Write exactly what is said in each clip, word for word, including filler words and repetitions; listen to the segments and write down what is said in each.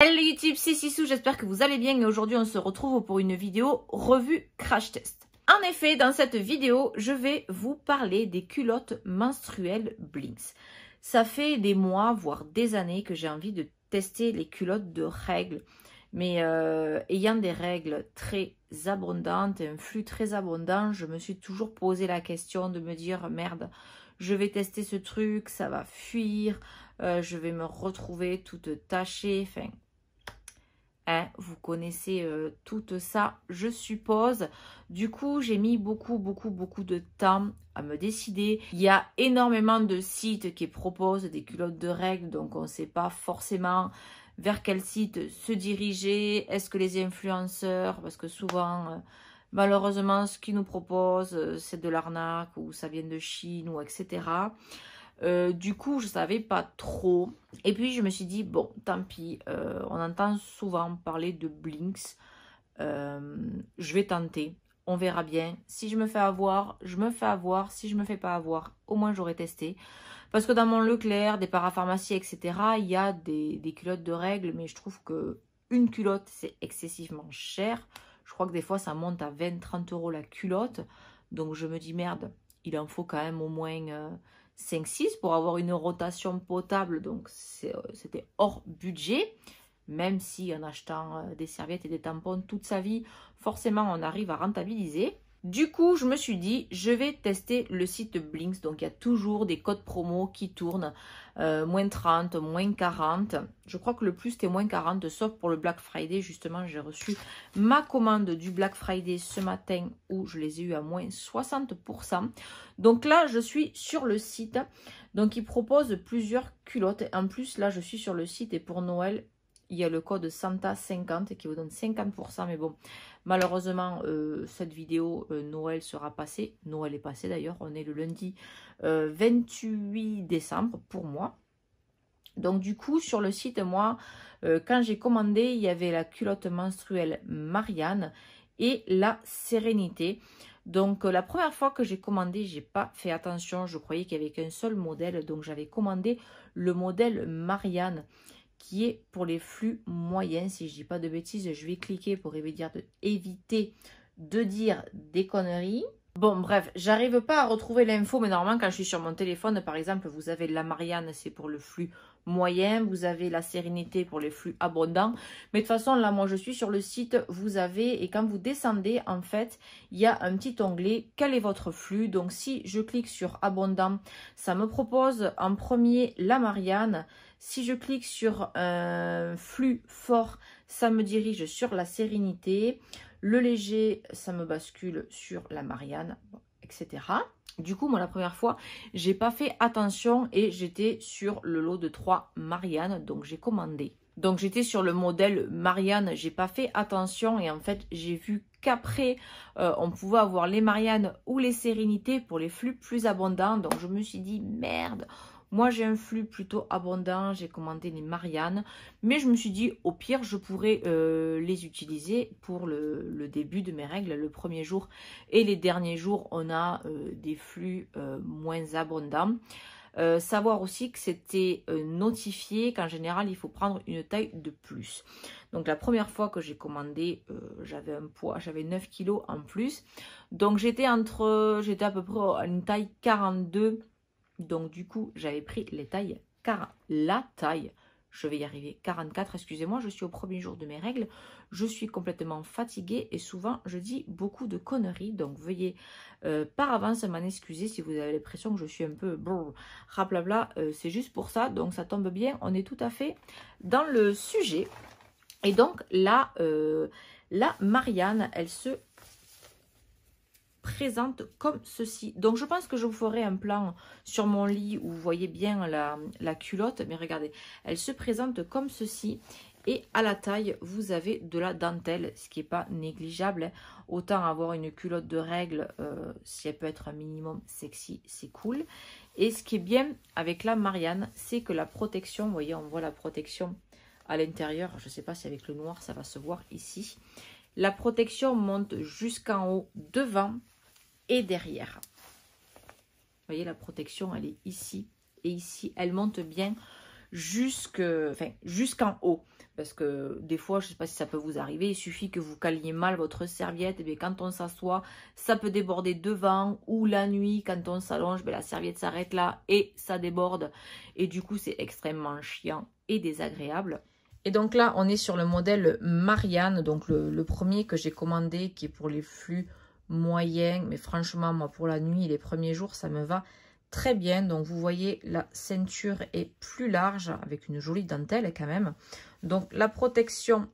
Hello YouTube, c'est Sissou, j'espère que vous allez bien et aujourd'hui on se retrouve pour une vidéo revue crash test. En effet, dans cette vidéo, je vais vous parler des culottes menstruelles Blinx. Ça fait des mois, voire des années que j'ai envie de tester les culottes de règles. Mais euh, ayant des règles très abondantes, un flux très abondant, je me suis toujours posé la question de me dire « Merde, je vais tester ce truc, ça va fuir, euh, je vais me retrouver toute tachée. » Enfin, hein, vous connaissez euh, tout ça, je suppose. Du coup, j'ai mis beaucoup, beaucoup, beaucoup de temps à me décider. Il y a énormément de sites qui proposent des culottes de règles, donc on ne sait pas forcément vers quel site se diriger. Est-ce que les influenceurs, parce que souvent... Euh, malheureusement, ce qu'ils nous proposent, c'est de l'arnaque ou ça vient de Chine ou et cetera. Euh, du coup, je ne savais pas trop. Et puis, je me suis dit, bon, tant pis, euh, on entend souvent parler de Blinx. Euh, je vais tenter, on verra bien. Si je me fais avoir, je me fais avoir. Si je ne me fais pas avoir, au moins j'aurai testé. Parce que dans mon Leclerc, des parapharmacies, et cetera, il y a des, des culottes de règles. Mais je trouve qu'une culotte, c'est excessivement cher. Je crois que des fois, ça monte à vingt, trente euros la culotte. Donc, je me dis, merde, il en faut quand même au moins cinq, six pour avoir une rotation potable. Donc, c'était hors budget. Même si en achetant des serviettes et des tampons toute sa vie, forcément, on arrive à rentabiliser. Du coup, je me suis dit, je vais tester le site Blinx. Donc, il y a toujours des codes promo qui tournent. Euh, moins trente, moins quarante. Je crois que le plus, c'était moins quarante, sauf pour le Black Friday. Justement, j'ai reçu ma commande du Black Friday ce matin où je les ai eu à moins soixante pour cent. Donc là, je suis sur le site. Donc, ils proposent plusieurs culottes. En plus, là, je suis sur le site et pour Noël, il y a le code Santa cinquante qui vous donne cinquante pour cent. Mais bon, malheureusement, euh, cette vidéo euh, Noël sera passée. Noël est passé d'ailleurs. On est le lundi euh, vingt-huit décembre pour moi. Donc du coup, sur le site, moi, euh, quand j'ai commandé, il y avait la culotte menstruelle Marianne et la Sérénité. Donc euh, la première fois que j'ai commandé, j'ai pas fait attention. Je croyais qu'il n'y avait qu'un seul modèle. Donc j'avais commandé le modèle Marianne, qui est pour les flux moyens, si je dis pas de bêtises. Je vais cliquer pour éviter de dire des conneries. Bon, bref, j'arrive pas à retrouver l'info, mais normalement, quand je suis sur mon téléphone, par exemple, vous avez la Marianne, c'est pour le flux moyen, vous avez la Sérénité pour les flux abondants, mais de toute façon, là, moi, je suis sur le site, vous avez, et quand vous descendez, en fait, il y a un petit onglet, quel est votre flux? Donc, si je clique sur abondant, ça me propose en premier la Marianne. Si je clique sur un flux fort, ça me dirige sur la Sérénité. Le léger, ça me bascule sur la Marianne, et cetera. Du coup, moi, la première fois, j'ai pas fait attention et j'étais sur le lot de trois Marianne, donc j'ai commandé. Donc, j'étais sur le modèle Marianne, j'ai pas fait attention et en fait, j'ai vu qu'après, euh, on pouvait avoir les Marianne ou les Sérénités pour les flux plus abondants. Donc, je me suis dit, merde, moi, j'ai un flux plutôt abondant, j'ai commandé les Marianne, mais je me suis dit, au pire, je pourrais euh, les utiliser pour le, le début de mes règles, le premier jour et les derniers jours, on a euh, des flux euh, moins abondants. Euh, savoir aussi que c'était euh, notifié, qu'en général, il faut prendre une taille de plus. Donc, la première fois que j'ai commandé, euh, j'avais un poids, j'avais neuf kilos en plus. Donc, j'étais entre, j'étais à peu près à une taille quarante-deux. Donc, du coup, j'avais pris les tailles, car la taille, je vais y arriver, quarante-quatre, excusez-moi, je suis au premier jour de mes règles, je suis complètement fatiguée et souvent, je dis beaucoup de conneries. Donc, veuillez euh, par avance m'en excuser si vous avez l'impression que je suis un peu brrr, rablabla, euh, c'est juste pour ça. Donc, ça tombe bien, on est tout à fait dans le sujet. Et donc, là, euh, la Marianne, elle se présente comme ceci. Donc je pense que je vous ferai un plan sur mon lit où vous voyez bien la, la culotte, mais regardez, elle se présente comme ceci et à la taille vous avez de la dentelle, ce qui n'est pas négligeable. Autant avoir une culotte de règles, euh, si elle peut être un minimum sexy, c'est cool. Et ce qui est bien avec la Marianne, c'est que la protection, vous voyez, on voit la protection à l'intérieur, je ne sais pas si avec le noir ça va se voir ici, la protection monte jusqu'en haut devant et derrière. Vous voyez, la protection, elle est ici et ici. Elle monte bien jusqu'en enfin, jusqu'en haut. Parce que des fois, je ne sais pas si ça peut vous arriver, il suffit que vous caliez mal votre serviette. Et bien, quand on s'assoit, ça peut déborder devant ou la nuit. Quand on s'allonge, la serviette s'arrête là et ça déborde. Et du coup, c'est extrêmement chiant et désagréable. Et donc là, on est sur le modèle Marianne. Donc le, le premier que j'ai commandé qui est pour les flux moyens. Mais franchement, moi, pour la nuit et les premiers jours, ça me va très bien. Donc vous voyez, la ceinture est plus large avec une jolie dentelle quand même. Donc la protection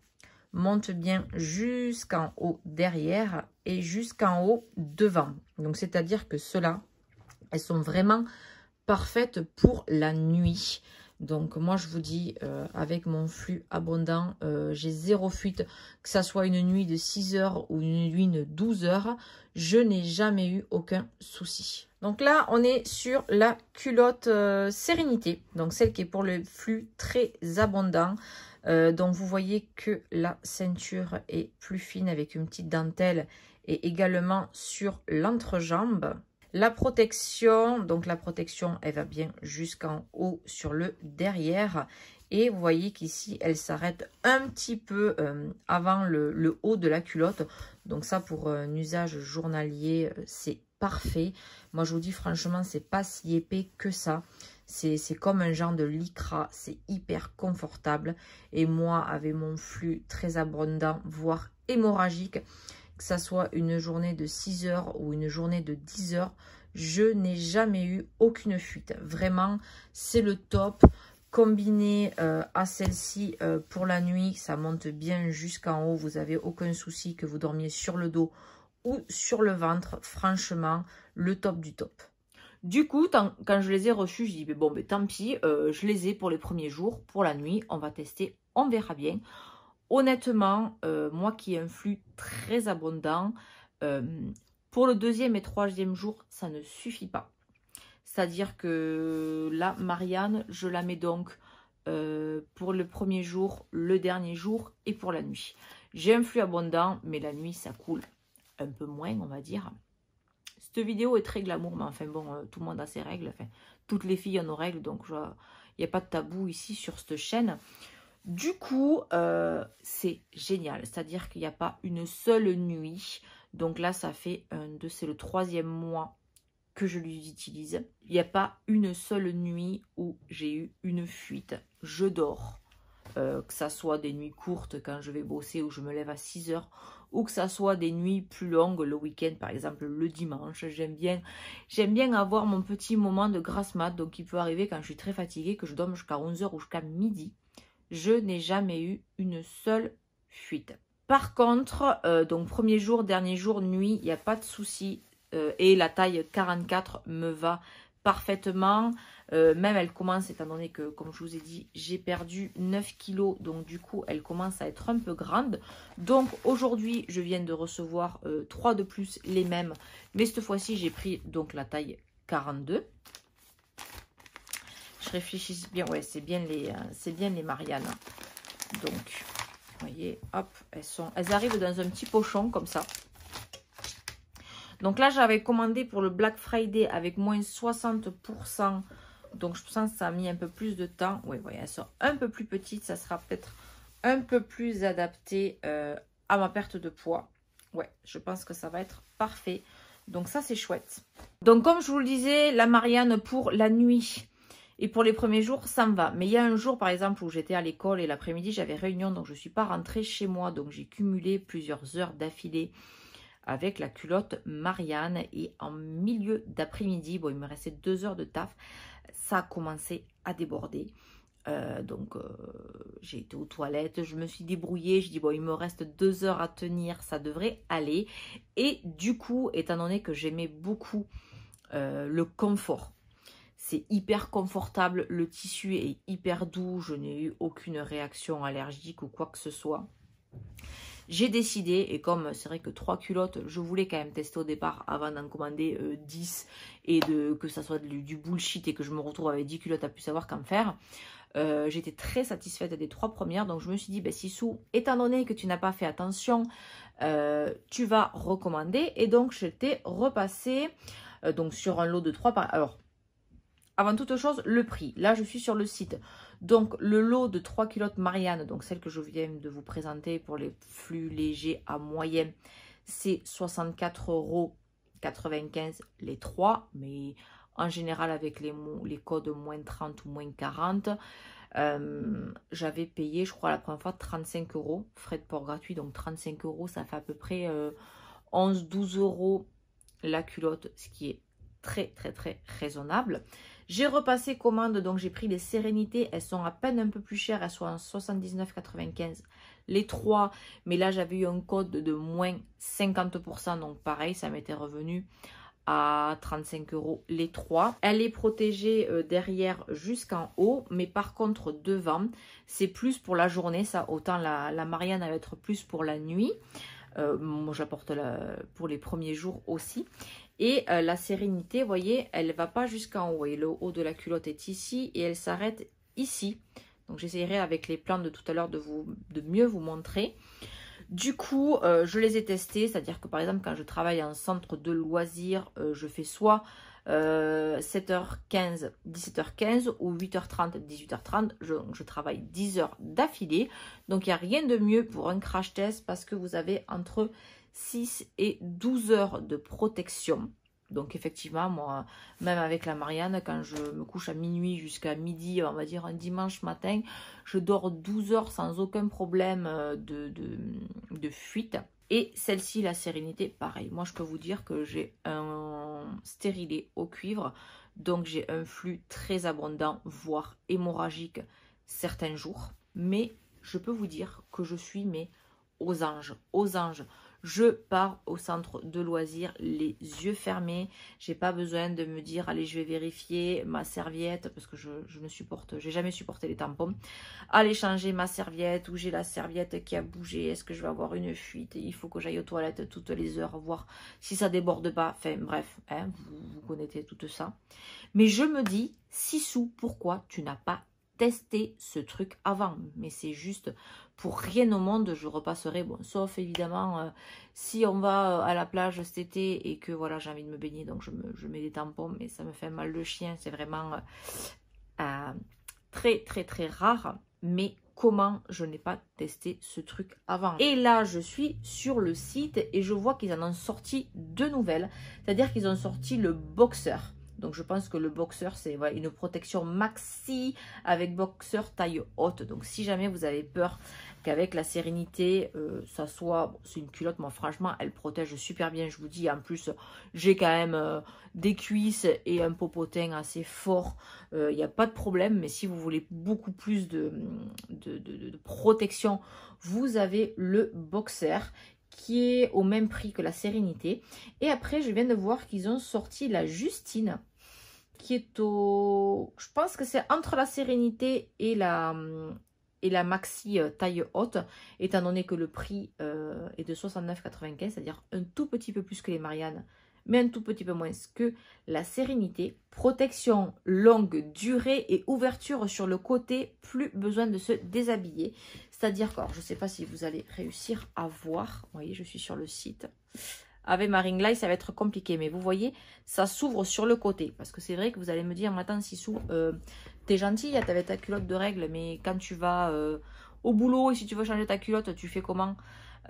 monte bien jusqu'en haut derrière et jusqu'en haut devant. Donc c'est-à-dire que ceux-là, elles sont vraiment parfaites pour la nuit. Donc moi je vous dis, euh, avec mon flux abondant, euh, j'ai zéro fuite, que ça soit une nuit de six heures ou une nuit de douze heures, je n'ai jamais eu aucun souci. Donc là, on est sur la culotte euh, Sérénité, donc celle qui est pour le flux très abondant. Euh, donc vous voyez que la ceinture est plus fine avec une petite dentelle et également sur l'entrejambe. La protection, donc la protection, elle va bien jusqu'en haut sur le derrière. Et vous voyez qu'ici, elle s'arrête un petit peu euh, avant le, le haut de la culotte. Donc ça, pour euh, un usage journalier, c'est parfait. Moi, je vous dis franchement, c'est pas si épais que ça. C'est comme un genre de lycra, c'est hyper confortable. Et moi, avec mon flux très abondant, voire hémorragique, que ça soit une journée de six heures ou une journée de dix heures, je n'ai jamais eu aucune fuite. Vraiment, c'est le top. Combiné euh, à celle-ci euh, pour la nuit, ça monte bien jusqu'en haut. Vous n'avez aucun souci que vous dormiez sur le dos ou sur le ventre, franchement, le top du top. Du coup, tant, quand je les ai reçus, j'ai dit, bon, mais tant pis, euh, je les ai pour les premiers jours, pour la nuit, on va tester, on verra bien. Honnêtement, euh, moi qui ai un flux très abondant, euh, pour le deuxième et troisième jour, ça ne suffit pas. C'est-à-dire que là, Marianne, je la mets donc euh, pour le premier jour, le dernier jour et pour la nuit. J'ai un flux abondant, mais la nuit, ça coule un peu moins, on va dire. Cette vidéo est très glamour, mais enfin bon, euh, tout le monde a ses règles. Enfin, toutes les filles en ont règles, donc il n'y a pas de tabou ici sur cette chaîne. Du coup, euh, c'est génial. C'est-à-dire qu'il n'y a pas une seule nuit. Donc là, ça fait un, deux, c'est le troisième mois que je l'utilise. Il n'y a pas une seule nuit où j'ai eu une fuite. Je dors. Euh, que ça soit des nuits courtes quand je vais bosser ou je me lève à six heures, ou que ça soit des nuits plus longues le week-end, par exemple le dimanche. J'aime bien, j'aime bien avoir mon petit moment de grasse mat. Donc il peut arriver quand je suis très fatiguée que je dorme jusqu'à onze heures ou jusqu'à midi. Je n'ai jamais eu une seule fuite. Par contre, euh, donc premier jour, dernier jour, nuit, il n'y a pas de souci. Euh, et la taille quarante-quatre me va parfaitement. Euh, même elle commence, étant donné que, comme je vous ai dit, j'ai perdu neuf kilos, donc du coup elle commence à être un peu grande. Donc aujourd'hui je viens de recevoir euh, trois de plus, les mêmes, mais cette fois-ci j'ai pris donc la taille quarante-deux. Je réfléchis bien, ouais, c'est bien les euh, c'est bien les Marianne. Donc vous voyez, hop, elles sont elles arrivent dans un petit pochon comme ça. Donc là, j'avais commandé pour le Black Friday avec moins soixante pour cent. Donc, je pense que ça a mis un peu plus de temps. Oui, oui, elles sont un peu plus petites. Ça sera peut-être un peu plus adapté euh, à ma perte de poids. Ouais, je pense que ça va être parfait. Donc, ça, c'est chouette. Donc, comme je vous le disais, la Marianne pour la nuit et pour les premiers jours, ça me va. Mais il y a un jour, par exemple, où j'étais à l'école et l'après-midi, j'avais réunion. Donc, je ne suis pas rentrée chez moi. Donc, j'ai cumulé plusieurs heures d'affilée avec la culotte Marianne. Et en milieu d'après-midi, bon, il me restait deux heures de taf, ça a commencé à déborder. Euh, donc, euh, j'ai été aux toilettes, je me suis débrouillée, je dis, bon, il me reste deux heures à tenir, ça devrait aller. Et du coup, étant donné que j'aimais beaucoup euh, le confort, c'est hyper confortable, le tissu est hyper doux, je n'ai eu aucune réaction allergique ou quoi que ce soit. J'ai décidé, et comme c'est vrai que trois culottes, je voulais quand même tester au départ avant d'en commander euh, dix et de, que ça soit du, du bullshit et que je me retrouve avec dix culottes à plus savoir qu'en faire. Euh, J'étais très satisfaite des trois premières, donc je me suis dit, ben, Sissou, étant donné que tu n'as pas fait attention, euh, tu vas recommander. Et donc, je t'ai repassé euh, donc sur un lot de trois. Par... Alors, avant toute chose, le prix. Là, je suis sur le site. Donc, le lot de trois culottes Marianne, donc celle que je viens de vous présenter pour les flux légers à moyen, c'est soixante-quatre euros quatre-vingt-quinze les trois. Mais en général, avec les, les codes moins trente ou moins quarante, euh, j'avais payé, je crois, la première fois trente-cinq euros. Frais de port gratuit, donc trente-cinq euros, ça fait à peu près euh, onze douze euros la culotte, ce qui est très très très raisonnable. J'ai repassé commande, donc j'ai pris les Sérénités, elles sont à peine un peu plus chères, elles sont en soixante-dix-neuf quatre-vingt-quinze les trois, mais là j'avais eu un code de moins cinquante pour cent, donc pareil, ça m'était revenu à trente-cinq euros les trois. Elle est protégée derrière jusqu'en haut, mais par contre devant, c'est plus pour la journée, ça, autant la, la Marianne, elle va être plus pour la nuit. Euh, moi j'apporte pour les premiers jours aussi. Et euh, la Sérénité, vous voyez, elle ne va pas jusqu'en haut. Et le haut de la culotte est ici et elle s'arrête ici. Donc j'essaierai avec les plans de tout à l'heure de, de mieux vous montrer. Du coup, euh, je les ai testés. C'est-à-dire que par exemple, quand je travaille en centre de loisirs, euh, je fais soit euh, sept heures quinze, dix-sept heures quinze ou huit heures trente, dix-huit heures trente. Je, je travaille dix heures d'affilée. Donc il n'y a rien de mieux pour un crash test parce que vous avez entre six et douze heures de protection. Donc effectivement, moi, même avec la Marianne, quand je me couche à minuit jusqu'à midi, on va dire un dimanche matin, je dors douze heures sans aucun problème de, de, de fuite. Et celle-ci, la Sérénité, pareil. Moi, je peux vous dire que j'ai un stérilet au cuivre, donc j'ai un flux très abondant, voire hémorragique certains jours. Mais je peux vous dire que je suis mais aux anges, aux anges. Je pars au centre de loisirs les yeux fermés. J'ai pas besoin de me dire, allez, je vais vérifier ma serviette, parce que je, je ne supporte, j'ai jamais supporté les tampons. Allez changer ma serviette, ou j'ai la serviette qui a bougé, est-ce que je vais avoir une fuite? Il faut que j'aille aux toilettes toutes les heures, voir si ça déborde pas. Enfin bref, hein, vous, vous connaissez tout ça. Mais je me dis, Sissou, pourquoi tu n'as pas tester ce truc avant? Mais c'est juste, pour rien au monde je repasserai, bon, sauf évidemment euh, si on va à la plage cet été et que voilà, j'ai envie de me baigner, donc je, me, je mets des tampons, mais ça me fait mal le chien, c'est vraiment euh, euh, très très très rare. Mais comment je n'ai pas testé ce truc avant? Et là, je suis sur le site et je vois qu'ils en ont sorti deux nouvelles, c'est à dire qu'ils ont sorti le boxeur. Donc je pense que le boxeur, c'est voilà, une protection maxi avec boxeur taille haute. Donc si jamais vous avez peur qu'avec la Sérénité, euh, ça soit... Bon, c'est une culotte, moi franchement, elle protège super bien, je vous dis. En plus, j'ai quand même euh, des cuisses et un popotin assez fort. Il euh, n'y a pas de problème, mais si vous voulez beaucoup plus de, de, de, de protection, vous avez le boxeur, qui est au même prix que la Sérénité. Et après, je viens de voir qu'ils ont sorti la Justine, qui est au... Je pense que c'est entre la Sérénité et la, et la Maxi taille haute, étant donné que le prix euh, est de soixante-neuf quatre-vingt-quinze, c'est-à-dire un tout petit peu plus que les Marianne, mais un tout petit peu moins que la Sérénité. Protection longue durée et ouverture sur le côté, plus besoin de se déshabiller. C'est-à-dire que, je ne sais pas si vous allez réussir à voir, vous voyez, je suis sur le site. Avec ma ring light, ça va être compliqué, mais vous voyez, ça s'ouvre sur le côté. Parce que c'est vrai que vous allez me dire, mais attends, Sissou, euh, t'es gentille, t'avais ta culotte de règle, mais quand tu vas euh, au boulot et si tu veux changer ta culotte, tu fais comment?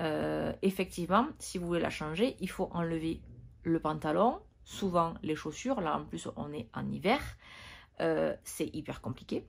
euh, Effectivement, si vous voulez la changer, il faut enlever le pantalon, souvent les chaussures, là en plus on est en hiver, euh, c'est hyper compliqué.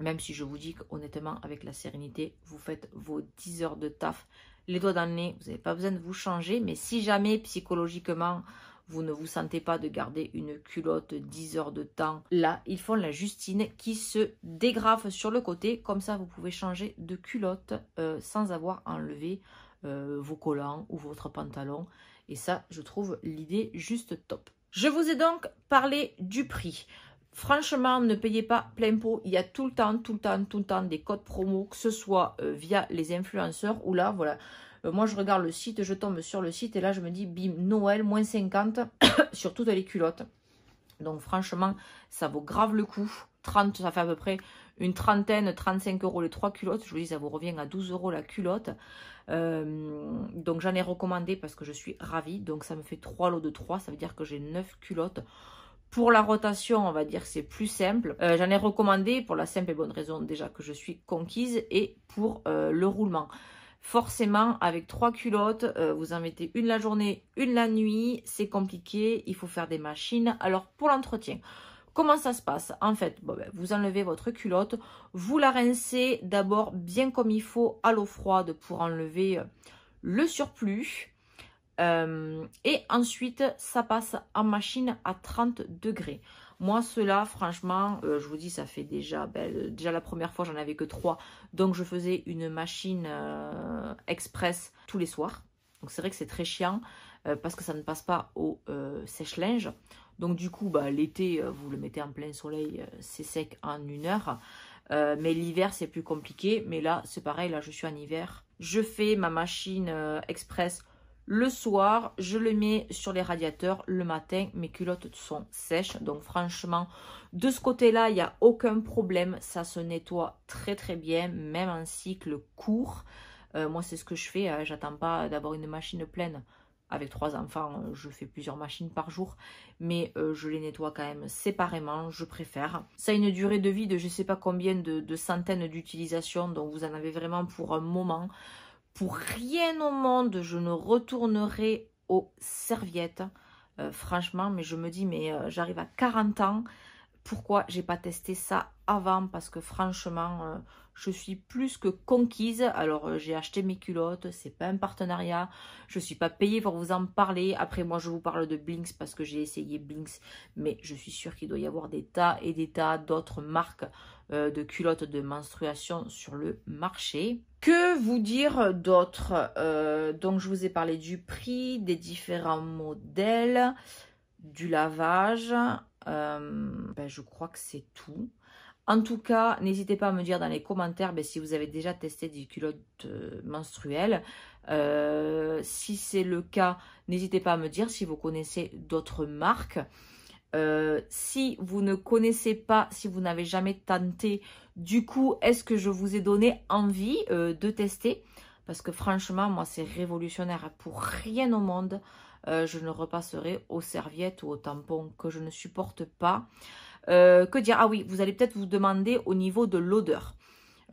Même si je vous dis qu'honnêtement avec la Sérénité, vous faites vos dix heures de taf, les doigts dans le nez, vous n'avez pas besoin de vous changer. Mais si jamais psychologiquement, vous ne vous sentez pas de garder une culotte dix heures de temps, là ils font la Justine qui se dégrafe sur le côté. Comme ça vous pouvez changer de culotte euh, sans avoir enlevé euh, vos collants ou votre pantalon. Et ça, je trouve l'idée juste top. Je vous ai donc parlé du prix. Franchement, ne payez pas plein pot. Il y a tout le temps, tout le temps, tout le temps des codes promo, que ce soit euh, via les influenceurs ou là, voilà. Euh, moi, je regarde le site, je tombe sur le site et là, je me dis, bim, Noël, moins cinquante sur toutes les culottes. Donc, franchement, ça vaut grave le coup. trente, ça fait à peu près une trentaine, trente-cinq euros les trois culottes. Je vous dis, ça vous revient à douze euros la culotte. Euh, donc, j'en ai recommandé parce que je suis ravie. Donc, ça me fait trois lots de trois. Ça veut dire que j'ai neuf culottes Pour la rotation, on va dire que c'est plus simple. Euh, j'en ai recommandé pour la simple et bonne raison déjà que je suis conquise et pour euh, le roulement. Forcément, avec trois culottes, euh, vous en mettez une la journée, une la nuit. C'est compliqué, il faut faire des machines. Alors, pour l'entretien, comment ça se passe? En fait, bon, ben, vous enlevez votre culotte, vous la rincez d'abord bien comme il faut à l'eau froide pour enlever le surplus. Euh, et ensuite, ça passe en machine à trente degrés. Moi, cela, franchement, euh, je vous dis, ça fait déjà... Ben, déjà la première fois, j'en avais que trois. Donc, je faisais une machine euh, express tous les soirs. Donc, c'est vrai que c'est très chiant euh, parce que ça ne passe pas au euh, sèche-linge. Donc, du coup, bah, l'été, vous le mettez en plein soleil, euh, c'est sec en une heure. Euh, mais l'hiver, c'est plus compliqué. Mais là, c'est pareil, là, je suis en hiver. Je fais ma machine euh, express... Le soir, je le mets sur les radiateurs. Le matin, mes culottes sont sèches. Donc franchement, de ce côté-là, il n'y a aucun problème. Ça se nettoie très très bien, même en cycle court. Euh, moi, c'est ce que je fais. Hein. J'attends pas d'avoir une machine pleine. Avec trois enfants, je fais plusieurs machines par jour. Mais euh, je les nettoie quand même séparément, je préfère. Ça a une durée de vie de je ne sais pas combien de, de centaines d'utilisations. Donc vous en avez vraiment pour un moment. Pour rien au monde, je ne retournerai aux serviettes. Euh, franchement, mais je me dis, mais euh, j'arrive à quarante ans. Pourquoi j'ai pas testé ça avant? Parce que franchement, euh, je suis plus que conquise. Alors, euh, j'ai acheté mes culottes. C'est pas un partenariat. Je suis pas payée pour vous en parler. Après, moi, je vous parle de Blinx parce que j'ai essayé Blinx. Mais je suis sûre qu'il doit y avoir des tas et des tas d'autres marques euh, de culottes de menstruation sur le marché. Que vous dire d'autre? euh, Donc, je vous ai parlé du prix, des différents modèles, du lavage. Euh, ben, je crois que c'est tout. En tout cas, n'hésitez pas à me dire dans les commentaires ben, si vous avez déjà testé des culottes euh, menstruelles. Euh, si c'est le cas, n'hésitez pas à me dire si vous connaissez d'autres marques. Euh, si vous ne connaissez pas, si vous n'avez jamais tenté, du coup, est-ce que je vous ai donné envie euh, de tester? Parce que franchement, moi, c'est révolutionnaire. Pour rien au monde, euh, je ne repasserai aux serviettes ou aux tampons que je ne supporte pas. Euh, que dire? Ah oui, vous allez peut-être vous demander au niveau de l'odeur.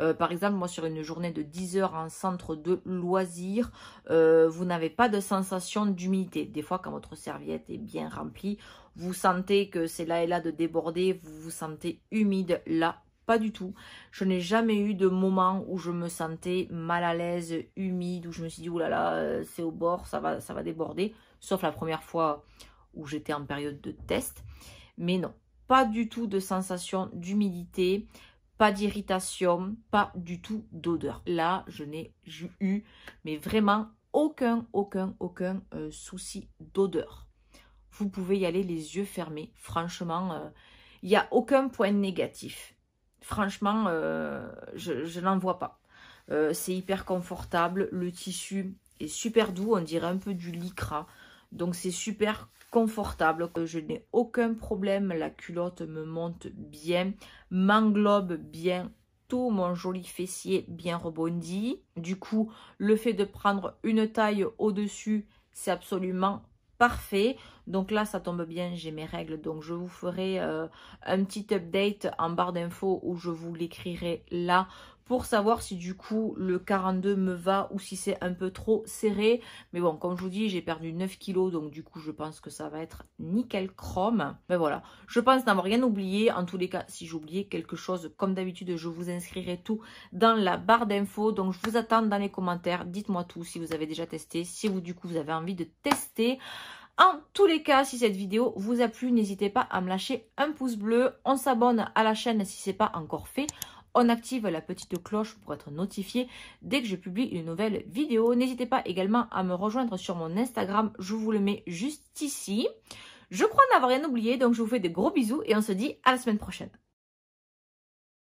Euh, par exemple, moi, sur une journée de dix heures en centre de loisirs, euh, vous n'avez pas de sensation d'humidité. Des fois, quand votre serviette est bien remplie, vous sentez que c'est là et là de déborder, vous vous sentez humide là. Pas du tout. Je n'ai jamais eu de moment où je me sentais mal à l'aise, humide, où je me suis dit, oulala, c'est au bord, ça va, ça va déborder. Sauf la première fois où j'étais en période de test. Mais non, pas du tout de sensation d'humidité, pas d'irritation, pas du tout d'odeur. Là, je n'ai eu, mais vraiment, aucun, aucun, aucun euh, souci d'odeur. Vous pouvez y aller les yeux fermés. Franchement, il n'y a aucun point négatif. Franchement, euh, je, je n'en vois pas. Euh, c'est hyper confortable. Le tissu est super doux. On dirait un peu du lycra. Donc, c'est super confortable. Je n'ai aucun problème. La culotte me monte bien. M'englobe bien tout. Mon joli fessier bien rebondi. Du coup, le fait de prendre une taille au-dessus, c'est absolument parfait. Donc là, ça tombe bien, j'ai mes règles. Donc je vous ferai euh, un petit update en barre d'infos où je vous l'écrirai là pour savoir si du coup le quarante-deux me va ou si c'est un peu trop serré. Mais bon, comme je vous dis, j'ai perdu neuf kilos. Donc du coup, je pense que ça va être nickel chrome. Mais voilà, je pense n'avoir rien oublié. En tous les cas, si j'oubliais quelque chose, comme d'habitude, je vous inscrirai tout dans la barre d'infos. Donc je vous attends dans les commentaires. Dites-moi tout si vous avez déjà testé, si vous du coup vous avez envie de tester. En tous les cas, si cette vidéo vous a plu, n'hésitez pas à me lâcher un pouce bleu. On s'abonne à la chaîne si ce n'est pas encore fait. On active la petite cloche pour être notifié dès que je publie une nouvelle vidéo. N'hésitez pas également à me rejoindre sur mon Instagram. Je vous le mets juste ici. Je crois n'avoir rien oublié, donc je vous fais des gros bisous et on se dit à la semaine prochaine.